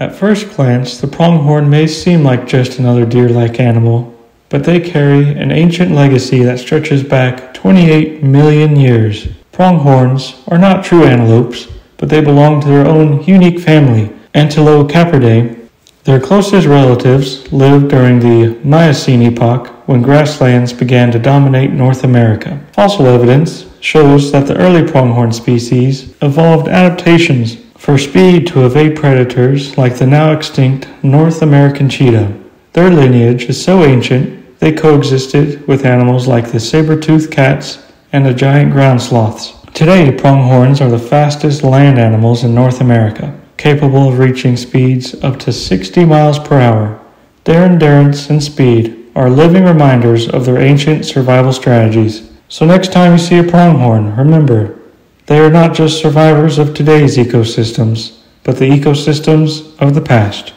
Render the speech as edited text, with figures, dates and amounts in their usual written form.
At first glance, the pronghorn may seem like just another deer-like animal, but they carry an ancient legacy that stretches back 28 million years. Pronghorns are not true antelopes, but they belong to their own unique family, Antilocapridae. Their closest relatives lived during the Miocene Epoch, when grasslands began to dominate North America. Fossil evidence shows that the early pronghorn species evolved adaptations for speed to evade predators like the now extinct North American cheetah. Their lineage is so ancient, they coexisted with animals like the saber-toothed cats and the giant ground sloths. Today, pronghorns are the fastest land animals in North America, capable of reaching speeds up to 60 miles per hour. Their endurance and speed are living reminders of their ancient survival strategies. So next time you see a pronghorn, remember, they are not just survivors of today's ecosystems, but the ecosystems of the past.